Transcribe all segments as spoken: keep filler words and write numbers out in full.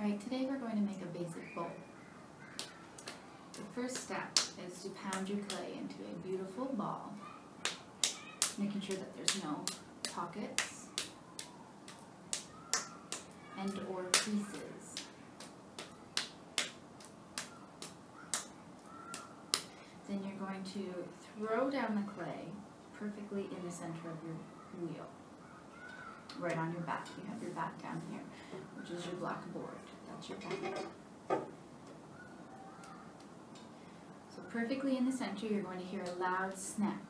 Alright, today we're going to make a basic bowl. The first step is to pound your clay into a beautiful ball, making sure that there's no pockets and or creases. Then you're going to throw down the clay perfectly in the center of your wheel, right on your back. You have your back down here, which is your black board. That's your back. So perfectly in the center, you're going to hear a loud snap.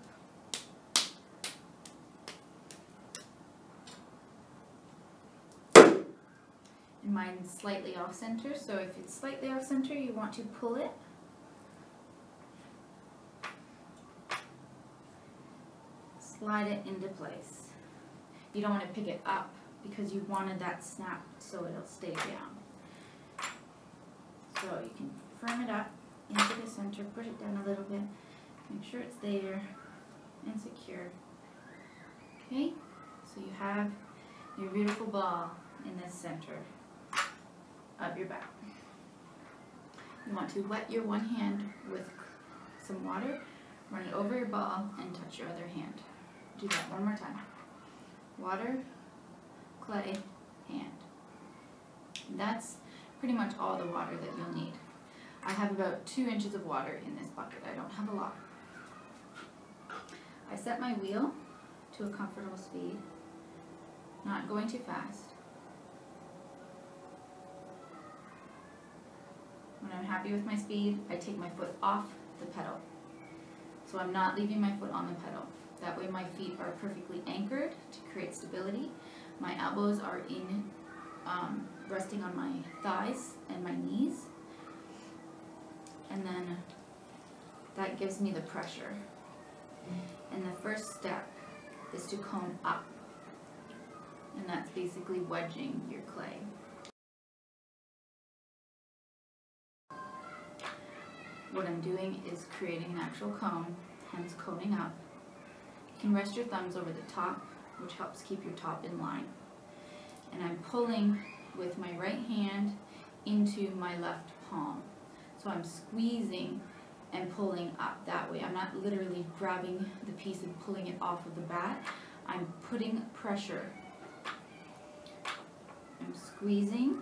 And mine's slightly off center, so if it's slightly off center, you want to pull it. Slide it into place. You don't want to pick it up because you wanted that snap so it'll stay down. So you can firm it up into the center, push it down a little bit, make sure it's there and secure. Okay, so you have your beautiful ball in the center of your back. You want to wet your one hand with some water, run it over your ball and touch your other hand. Do that one more time. Water, clay, hand. And that's pretty much all the water that you'll need. I have about two inches of water in this bucket. I don't have a lot. I set my wheel to a comfortable speed, not going too fast. When I'm happy with my speed, I take my foot off the pedal. So I'm not leaving my foot on the pedal. That way my feet are perfectly anchored to create stability. My elbows are in, um, resting on my thighs and my knees. And then that gives me the pressure. And the first step is to cone up. And that's basically wedging your clay. What I'm doing is creating an actual cone, hence coning up. You can rest your thumbs over the top, which helps keep your top in line. And I'm pulling with my right hand into my left palm. So I'm squeezing and pulling up that way. I'm not literally grabbing the piece and pulling it off of the bat. I'm putting pressure. I'm squeezing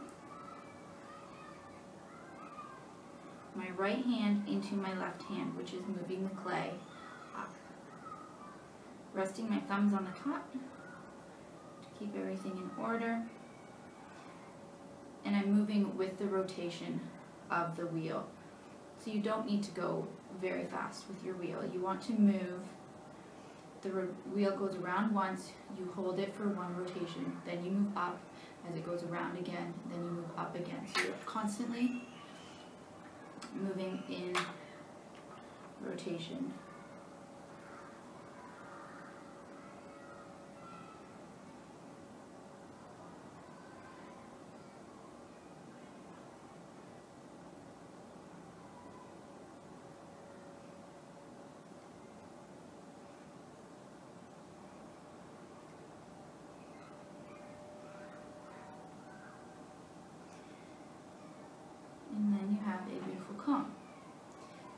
my right hand into my left hand, which is moving the clay up. Resting my thumbs on the top to keep everything in order. And I'm moving with the rotation of the wheel. So you don't need to go very fast with your wheel. You want to move. The wheel goes around once, you hold it for one rotation, then you move up as it goes around again, then you move up again. So you're constantly moving in rotation.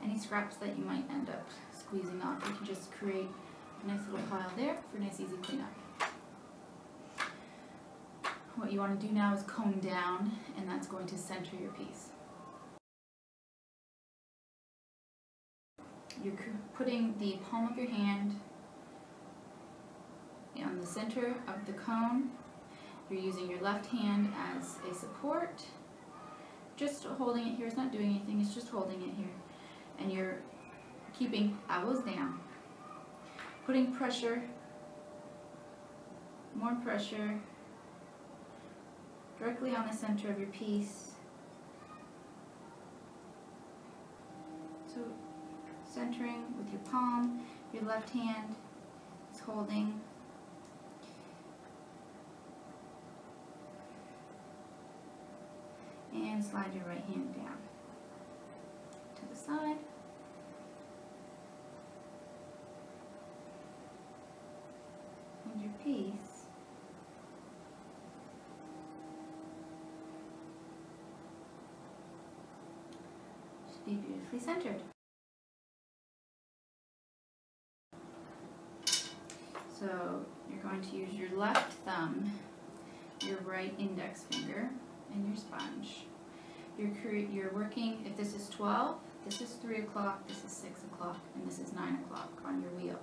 Any scraps that you might end up squeezing off, you can just create a nice little pile there for nice easy cleanup. What you want to do now is comb down, and that's going to center your piece. You're putting the palm of your hand on the center of the cone. You're using your left hand as a support. Just holding it here, it's not doing anything, it's just holding it here. And you're keeping elbows down, putting pressure, more pressure, directly on the center of your piece. So centering with your palm, your left hand is holding. And slide your right hand down to the side. And your piece perfectly centered. So you're going to use your left thumb, your right index finger, and your sponge. You're, you're working, if this is twelve, this is three o'clock, this is six o'clock, and this is nine o'clock on your wheel.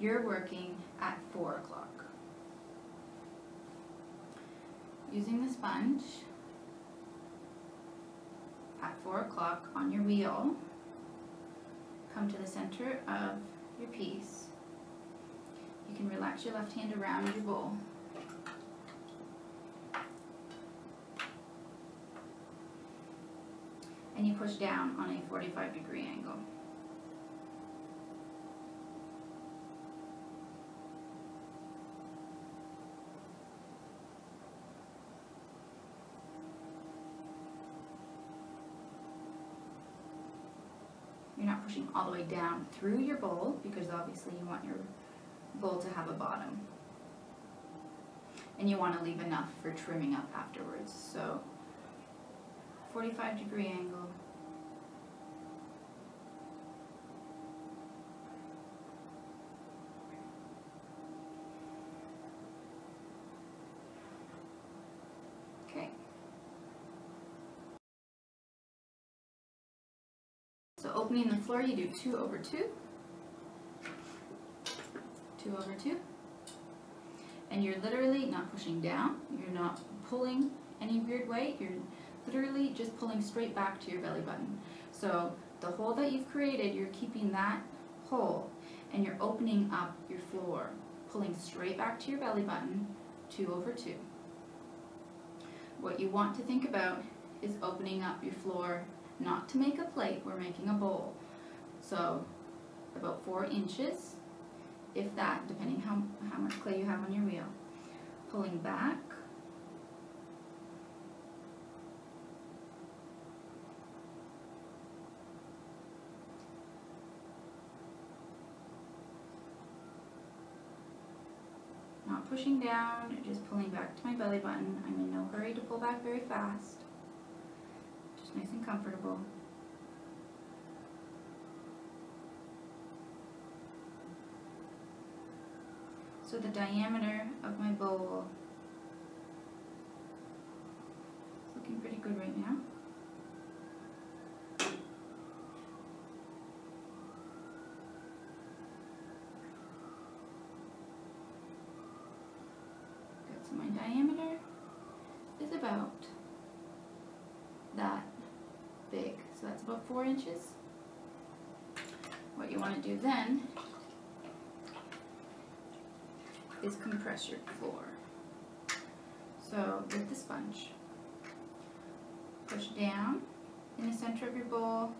You're working at four o'clock. Using the sponge, at four o'clock on your wheel, come to the center of your piece. You can relax your left hand around your bowl. And you push down on a forty-five degree angle. You're not pushing all the way down through your bowl because obviously you want your bowl to have a bottom. And you want to leave enough for trimming up afterwards. So forty-five degree angle. Okay. So opening the floor, you do two over two, two over two, and you're literally not pushing down. You're not pulling any weird way. You're literally just pulling straight back to your belly button. So the hole that you've created, you're keeping that hole and you're opening up your floor, pulling straight back to your belly button, two over two. What you want to think about is opening up your floor, not to make a plate, we're making a bowl. So about four inches, if that, depending how, how much clay you have on your wheel. Pulling back. Not pushing down, just pulling back to my belly button. I'm in no hurry to pull back very fast. Just nice and comfortable. So the diameter of my bowl is looking pretty good right now. My diameter is about that big, so that's about four inches. What you want to do then is compress your floor. So with the sponge, push down in the center of your bowl,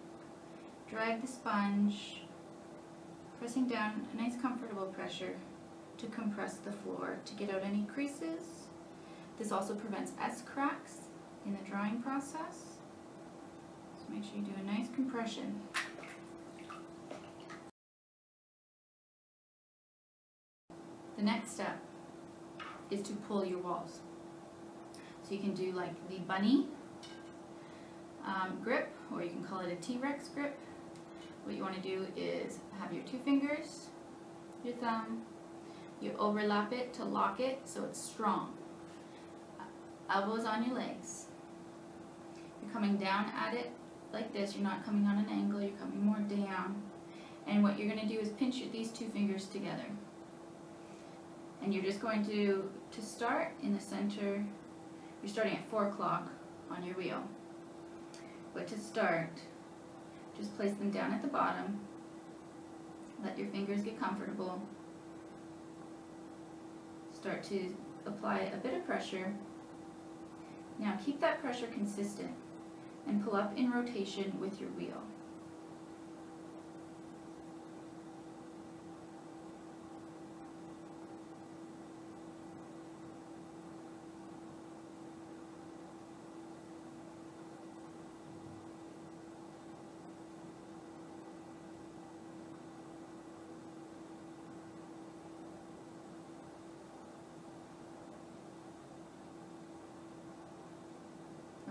drag the sponge, pressing down, a nice comfortable pressure to compress the floor, to get out any creases. This also prevents S-cracks in the drying process. So make sure you do a nice compression. The next step is to pull your walls. So you can do like the bunny um, grip, or you can call it a T-Rex grip. What you want to do is have your two fingers, your thumb, you overlap it to lock it so it's strong. Elbows on your legs. You're coming down at it like this. You're not coming on an angle, you're coming more down. And what you're going to do is pinch these two fingers together. And you're just going to, to start in the center. You're starting at four o'clock on your wheel. But to start, just place them down at the bottom. Let your fingers get comfortable. Start to apply a bit of pressure. Now keep that pressure consistent and pull up in rotation with your wheel.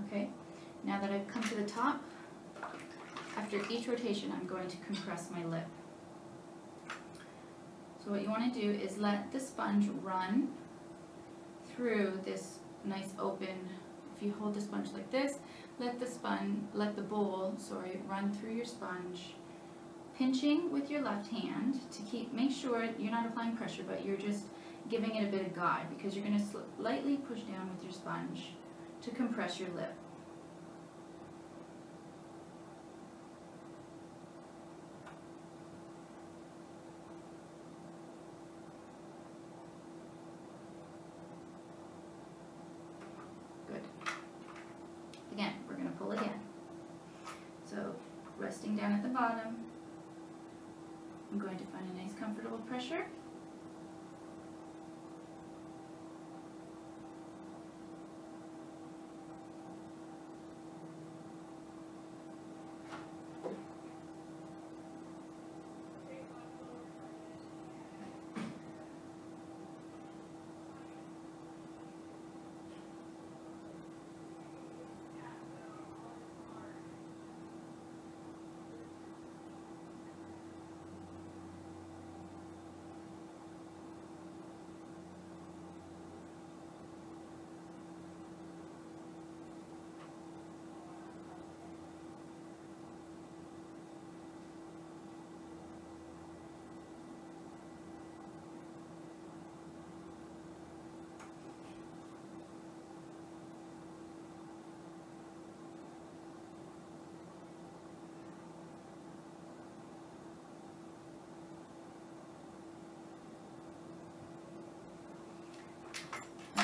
Okay, now that I've come to the top, After each rotation, I'm going to compress my lip. So what you want to do is let the sponge run through this nice open, if you hold the sponge like this, let the sponge, let the bowl, sorry, run through your sponge, pinching with your left hand to keep, make sure you're not applying pressure, but you're just giving it a bit of guide, because you're going to lightly push down with your sponge to compress your lip. Good. Again, we're going to pull again. So, resting down at the bottom, I'm going to find a nice comfortable pressure.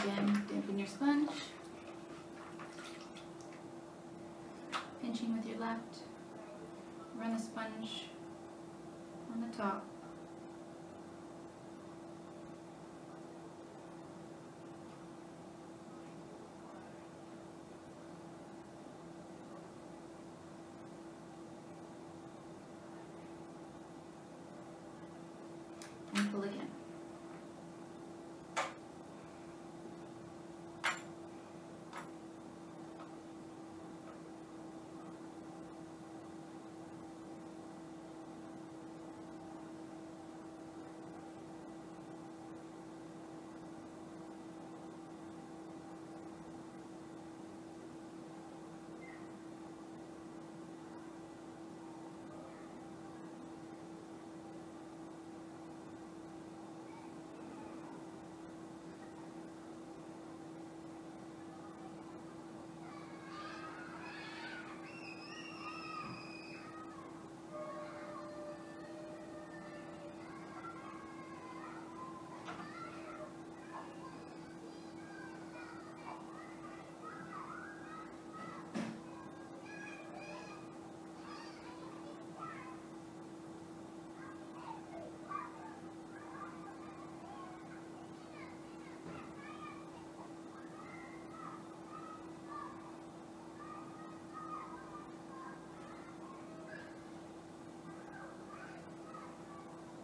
Again, dampen your sponge, pinching with your left, run the sponge on the top. And pull again.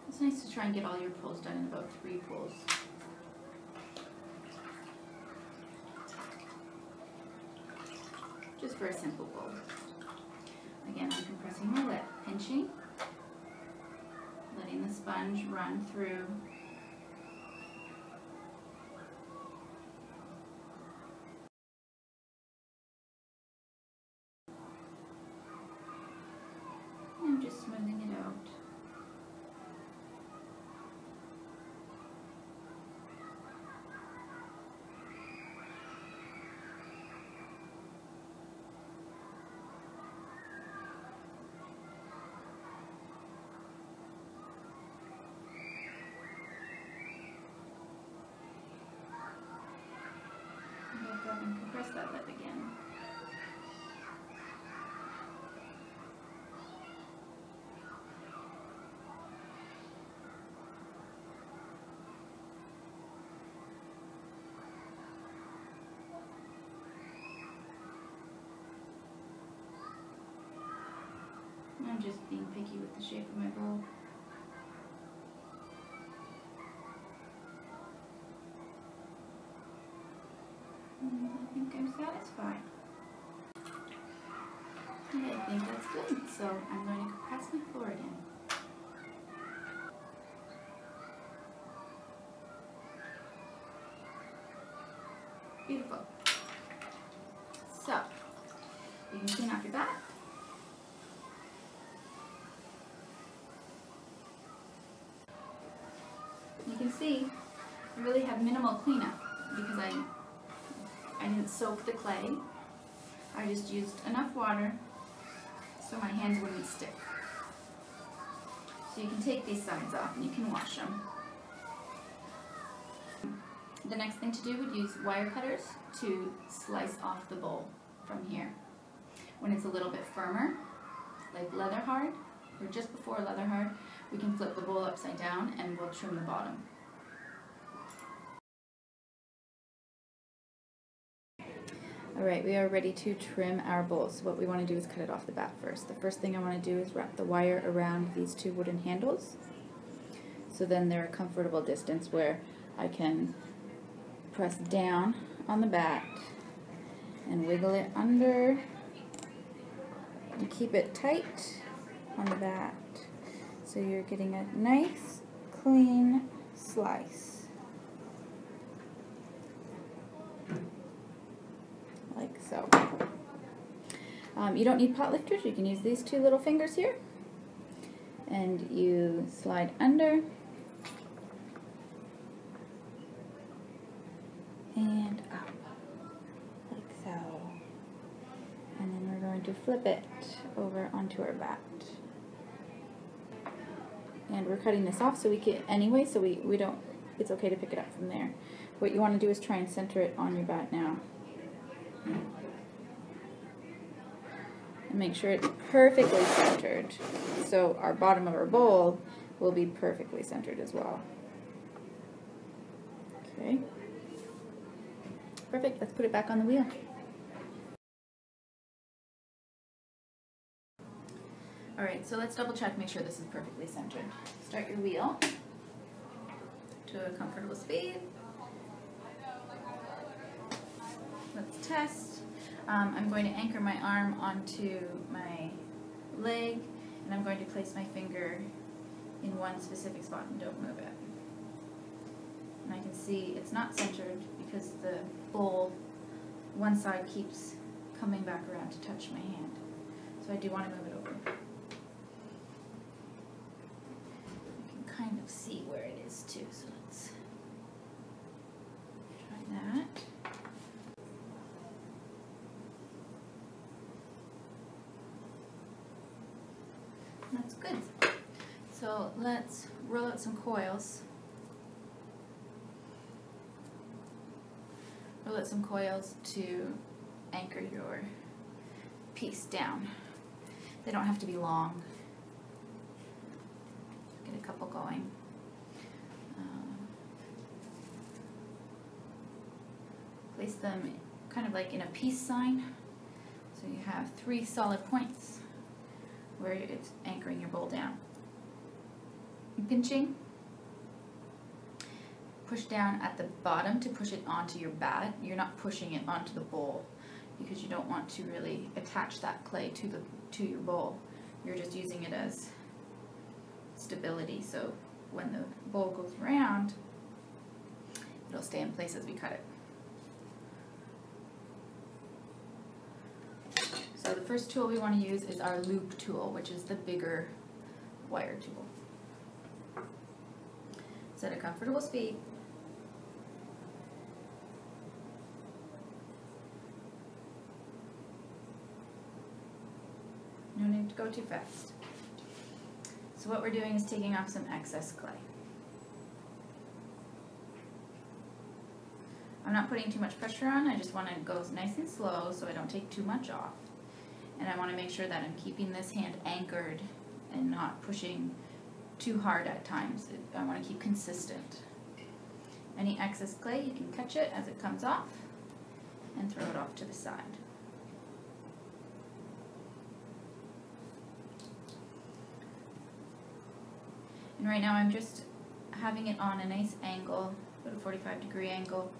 It's nice to try and get all your pulls done in about three pulls. Just for a simple pull. Again, I'm compressing my lip, pinching, letting the sponge run through. And I'm just smoothing it out. And compress that lip again. I'm just being picky with the shape of my bowl. I think I'm satisfied. and I think that's good. So I'm going to compress my floor again. Beautiful. So you can clean off your back. You can see I really have minimal cleanup because I I didn't soak the clay. I just used enough water so my hands wouldn't stick. So you can take these sides off and you can wash them. The next thing to do would use wire cutters to slice off the bowl from here. When it's a little bit firmer, like leather hard, or just before leather hard, we can flip the bowl upside down and we'll trim the bottom. All right, we are ready to trim our bowl. So what we want to do is cut it off the bat first. The first thing I want to do is wrap the wire around these two wooden handles. So then they're a comfortable distance where I can press down on the bat and wiggle it under and keep it tight on the bat. So you're getting a nice, clean slice, like so. Um, you don't need pot lifters. You can use these two little fingers here, and you slide under and up, like so. And then we're going to flip it over onto our bat. And we're cutting this off so we can anyway, so we, we don't, it's okay to pick it up from there. What you want to do is try and center it on your bat now. And make sure it's perfectly centered. So our bottom of our bowl will be perfectly centered as well. Okay. Perfect, let's put it back on the wheel. Alright, so let's double check, make sure this is perfectly centered. Start your wheel to a comfortable speed. Let's test. Um, I'm going to anchor my arm onto my leg, and I'm going to place my finger in one specific spot and don't move it. And I can see it's not centered because the bowl, one side keeps coming back around to touch my hand. So I do want to move it over. Kind of see where it is too, so let's try that. That's good. So let's roll out some coils. Roll out some coils to anchor your piece down. They don't have to be long. A couple going. Um, place them kind of like in a peace sign, so you have three solid points where it's anchoring your bowl down. Pinching, push down at the bottom to push it onto your bat. You're not pushing it onto the bowl because you don't want to really attach that clay to the to your bowl. You're just using it as stability, so when the bowl goes around, it'll stay in place as we cut it. So the first tool we want to use is our loop tool, which is the bigger wire tool. Set a comfortable speed. No need to go too fast. So what we're doing is taking off some excess clay. I'm not putting too much pressure on, I just want it to go nice and slow so I don't take too much off. And I want to make sure that I'm keeping this hand anchored and not pushing too hard at times. I want to keep consistent. Any excess clay, you can catch it as it comes off and throw it off to the side. And right now I'm just having it on a nice angle, about a forty-five degree angle.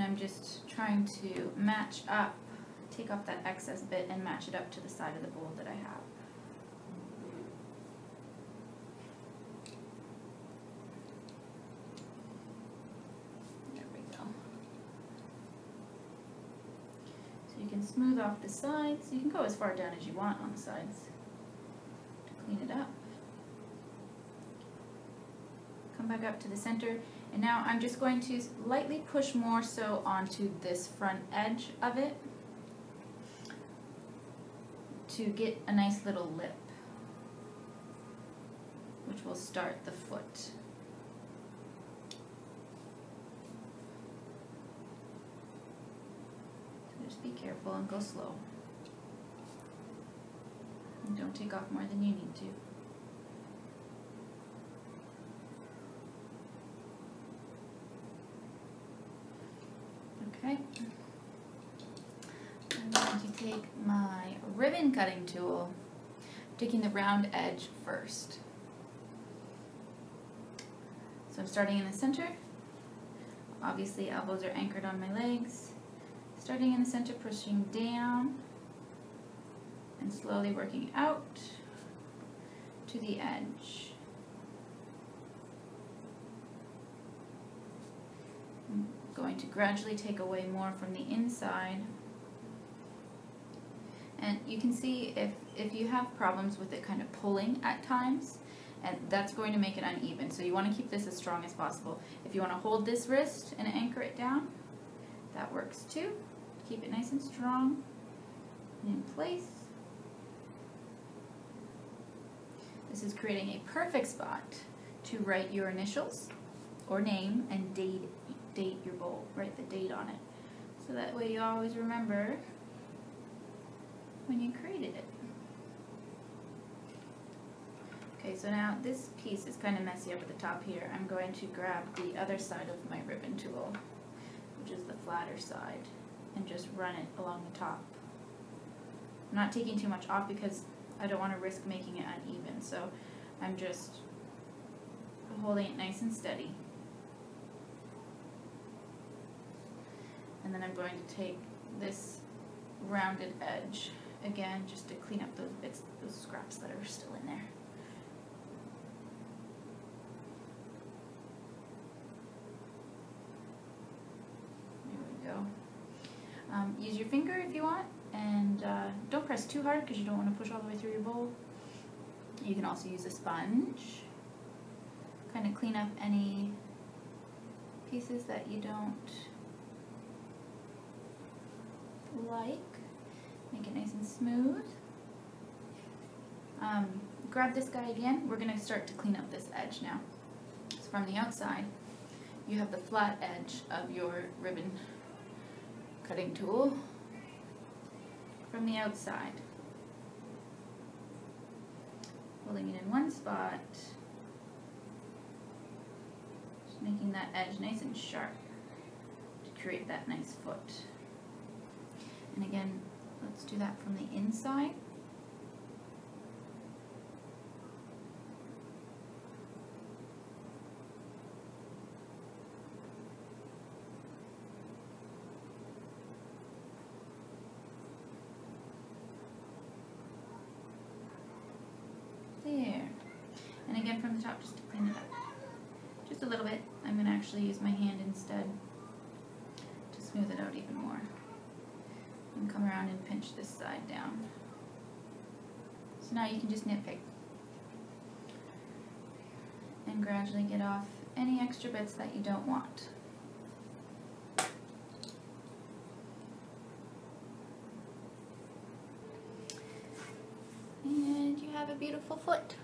and I'm just trying to match up, take off that excess bit and match it up to the side of the bowl that I have. There we go. So you can smooth off the sides. You can go as far down as you want on the sides to clean it up. Come back up to the center. And now I'm just going to lightly push more so onto this front edge of it to get a nice little lip, which will start the foot. So just be careful and go slow. And don't take off more than you need to. Okay, I'm going to take my ribbon cutting tool, taking the round edge first. So I'm starting in the center. Obviously, elbows are anchored on my legs. Starting in the center, pushing down, and slowly working out to the edge. Going to gradually take away more from the inside, and you can see if if you have problems with it kind of pulling at times, and that's going to make it uneven, so you want to keep this as strong as possible. If you want to hold this wrist and anchor it down, that works too. Keep it nice and strong and in place. This is creating a perfect spot to write your initials or name and date date your bowl, write the date on it, so that way you always remember when you created it. Okay, so now this piece is kind of messy up at the top here. I'm going to grab the other side of my ribbon tool, which is the flatter side, and just run it along the top. I'm not taking too much off because I don't want to risk making it uneven, so I'm just holding it nice and steady. And then I'm going to take this rounded edge again, just to clean up those bits, those scraps that are still in there. There we go. Um, use your finger if you want, and uh, don't press too hard because you don't want to push all the way through your bowl. You can also use a sponge, kind of clean up any pieces that you don't like. Make it nice and smooth. Um, grab this guy again. We're going to start to clean up this edge now. So from the outside, you have the flat edge of your ribbon cutting tool from the outside. Holding it in one spot, just making that edge nice and sharp to create that nice foot. And again, let's do that from the inside. There. And again from the top, just to clean it up. Just a little bit. I'm going to actually use my hand instead to smooth it out even more. And come around and pinch this side down. So now you can just nitpick and gradually get off any extra bits that you don't want. And you have a beautiful foot.